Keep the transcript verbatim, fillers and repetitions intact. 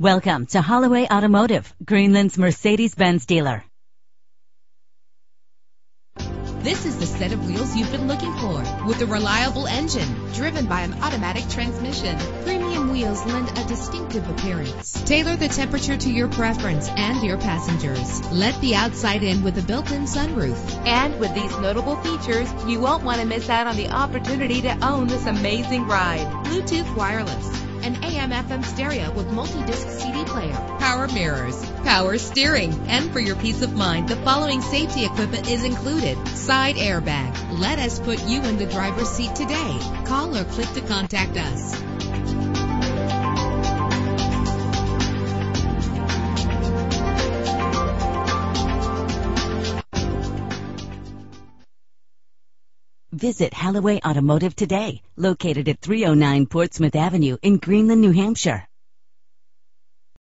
Welcome to Holloway Automotive, Greenland's Mercedes-Benz dealer. This is the set of wheels you've been looking for, with a reliable engine, driven by an automatic transmission. Premium wheels lend a distinctive appearance. Tailor the temperature to your preference and your passengers. Let the outside in with a built-in sunroof. And with these notable features, you won't want to miss out on the opportunity to own this amazing ride. Bluetooth wireless. An A M F M stereo with multi-disc C D player, power mirrors, power steering, and for your peace of mind, the following safety equipment is included. Side airbag. Let us put you in the driver's seat today. Call or click to contact us. Visit Holloway Automotive today, located at three oh nine Portsmouth Avenue in Greenland, New Hampshire.